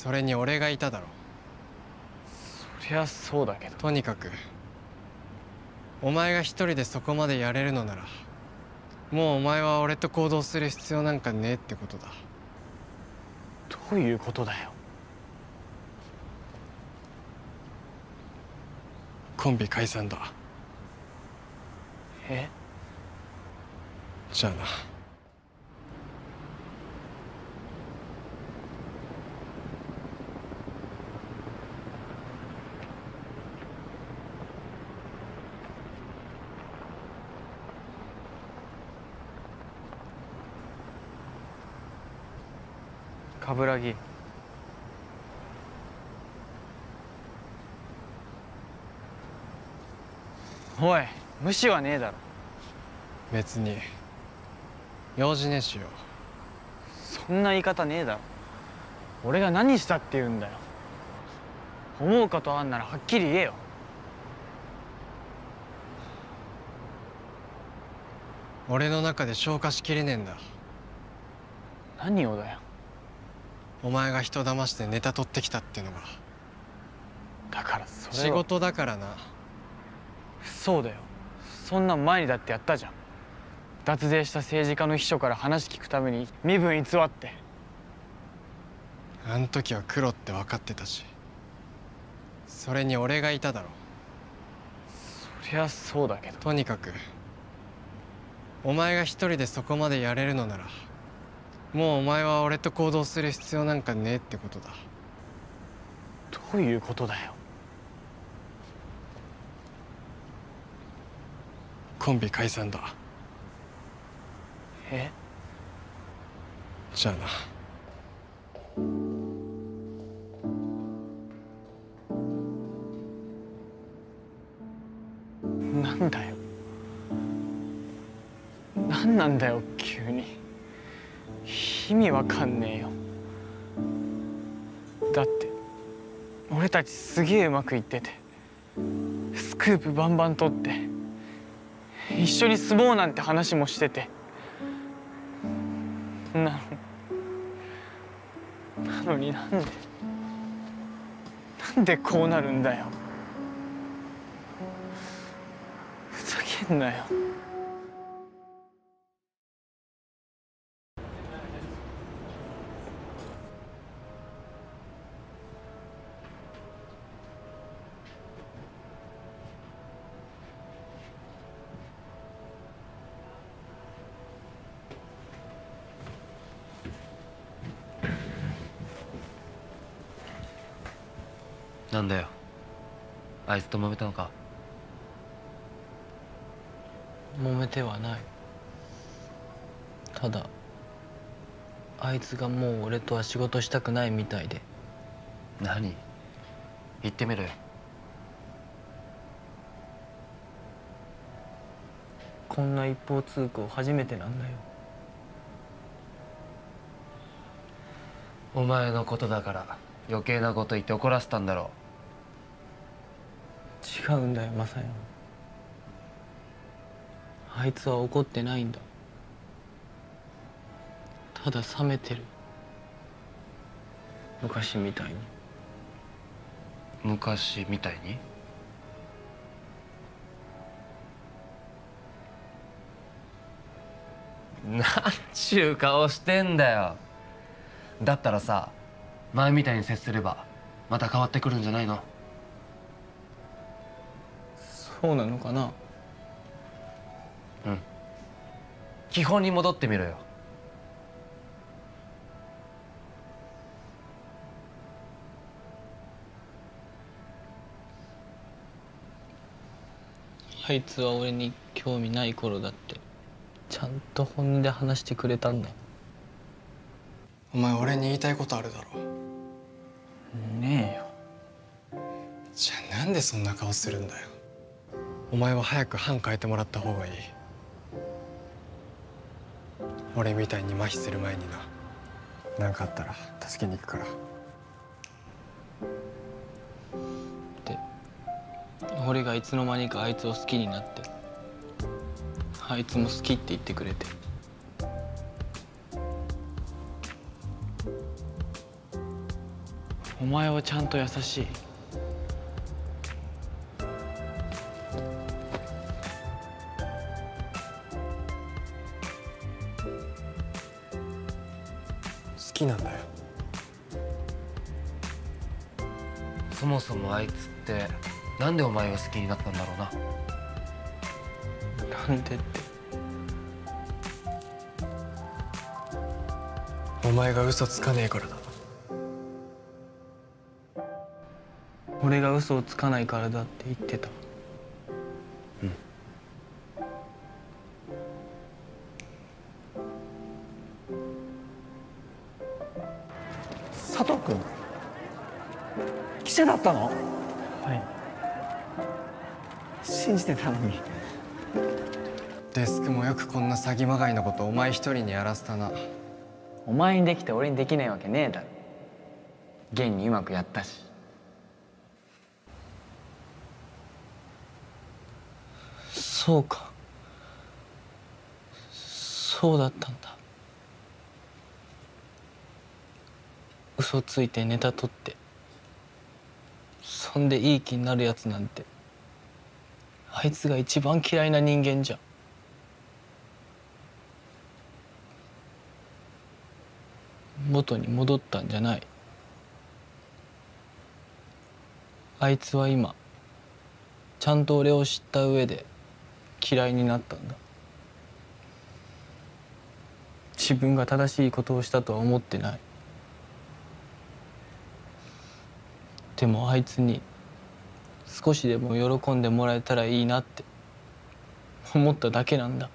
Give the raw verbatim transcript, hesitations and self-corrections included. それに俺がいただろ。そりゃそうだけど、とにかくお前が一人でそこまでやれるのなら、もうお前は俺と行動する必要なんかねえってことだ。どういうことだよ。コンビ解散だ。え？じゃあな。冠城、おい、無視はねえだろ。別に用事ねえしよ。そんな言い方ねえだろ。俺が何したって言うんだよ。思うことあんならはっきり言えよ。俺の中で消化しきれねえんだ。何をだよ。お前が人騙してネタ取ってきたってのが。だからそれは仕事だからな。そうだよ。そんなん前にだってやったじゃん。脱税した政治家の秘書から話聞くために身分偽って。あん時は黒って分かってたし、それに俺がいただろ。そりゃそうだけど、とにかくお前が一人でそこまでやれるのなら、もうお前は俺と行動する必要なんかねえってことだ。どういうことだよ。コンビ解散だ。え？じゃあな。なんだよ。なんなんだよ急に。意味わかんねえよ。だって俺たちすげえうまくいってて、スクープバンバン取って一緒に住もうなんて話もしてて、なのなのになんでなんでこうなるんだよ。ふざけんなよ。なんだよ、あいつと揉めたのか。揉めてはない。ただあいつがもう俺とは仕事したくないみたいで。何？言ってみろよ。こんな一方通行初めてなんだよ。お前のことだから余計なこと言って怒らせたんだろう。違うんだよマサヤ。あいつは怒ってないんだ。ただ冷めてる。昔みたいに。昔みたいに？なんちゅう顔してんだよ。だったらさ、前みたいに接すればまた変わってくるんじゃないの？そうなのかな。うん、基本に戻ってみろよ。あいつは俺に興味ない頃だってちゃんと本音で話してくれたんだ。お前俺に言いたいことあるだろ。ねえよ。じゃあなんでそんな顔するんだよ。お前は早く班変えてもらった方がいい。俺みたいに麻痺する前にな。何かあったら助けに行くから。で俺がいつの間にかあいつを好きになって、あいつも好きって言ってくれて。お前はちゃんと優しい。好きなんだよ。そもそもあいつってなんでお前が好きになったんだろうな。なんでって、お前が嘘つかねえからだ。俺が嘘をつかないからだって言ってた。うん、佐藤君記者だったの？はい、信じてたのに。デスクもよくこんな詐欺まがいのことお前一人にやらせたな。お前にできて俺にできないわけねえだろ。現にうまくやったし。そうか、そうだったんだ。嘘ついてネタ取ってそんでいい気になるやつなんてあいつが一番嫌いな人間じゃん。元に戻ったんじゃない。あいつは今ちゃんと俺を知った上で嫌いになったんだ。自分が正しいことをしたとは思ってない。でもあいつに少しでも喜んでもらえたらいいなって思っただけなんだ。